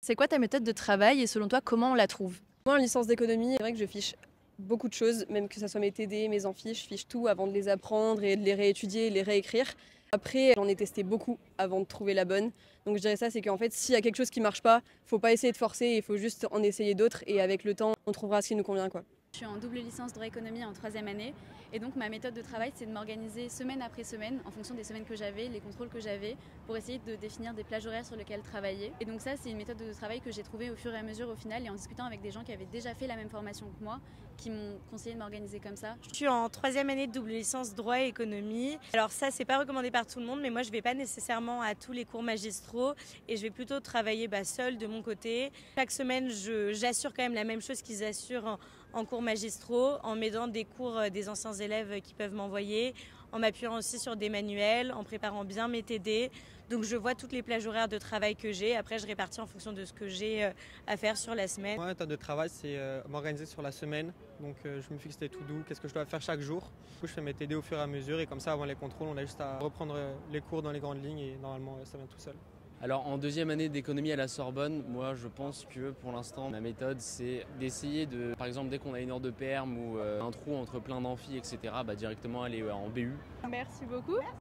C'est quoi ta méthode de travail et selon toi, comment on la trouve? Moi, en licence d'économie, c'est vrai que je fiche beaucoup de choses, même que ce soit mes TD, mes amphis, je fiche tout avant de les apprendre et de les réétudier et les réécrire. Après, j'en ai testé beaucoup avant de trouver la bonne. Donc je dirais ça, c'est qu'en fait, s'il y a quelque chose qui ne marche pas, il ne faut pas essayer de forcer, il faut juste en essayer d'autres et avec le temps, on trouvera ce qui nous convient, quoi. Je suis en double licence droit économie en troisième année et donc ma méthode de travail, c'est de m'organiser semaine après semaine en fonction des semaines que j'avais, les contrôles que j'avais, pour essayer de définir des plages horaires sur lesquelles travailler. Et donc ça, c'est une méthode de travail que j'ai trouvée au fur et à mesure au final et en discutant avec des gens qui avaient déjà fait la même formation que moi, qui m'ont conseillé de m'organiser comme ça. Je suis en troisième année de double licence droit et économie. Alors ça, c'est pas recommandé par tout le monde, mais moi je vais pas nécessairement à tous les cours magistraux et je vais plutôt travailler seule de mon côté. Chaque semaine, j'assure quand même la même chose qu'ils assurent en cours magistraux, en m'aidant des cours des anciens élèves qui peuvent m'envoyer, en m'appuyant aussi sur des manuels, en préparant bien mes TD. Donc je vois toutes les plages horaires de travail que j'ai. Après, je répartis en fonction de ce que j'ai à faire sur la semaine. Moi, ma méthode de travail, c'est m'organiser sur la semaine. Donc je me fixe les to-do, qu'est-ce que je dois faire chaque jour. Du coup, je fais mes TD au fur et à mesure et comme ça, avant les contrôles, on a juste à reprendre les cours dans les grandes lignes et normalement, ça vient tout seul. Alors en deuxième année d'économie à la Sorbonne, moi je pense que pour l'instant ma méthode c'est d'essayer de, par exemple dès qu'on a une heure de perm ou un trou entre plein d'amphis etc, directement aller en BU. Merci beaucoup.